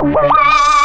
Wow!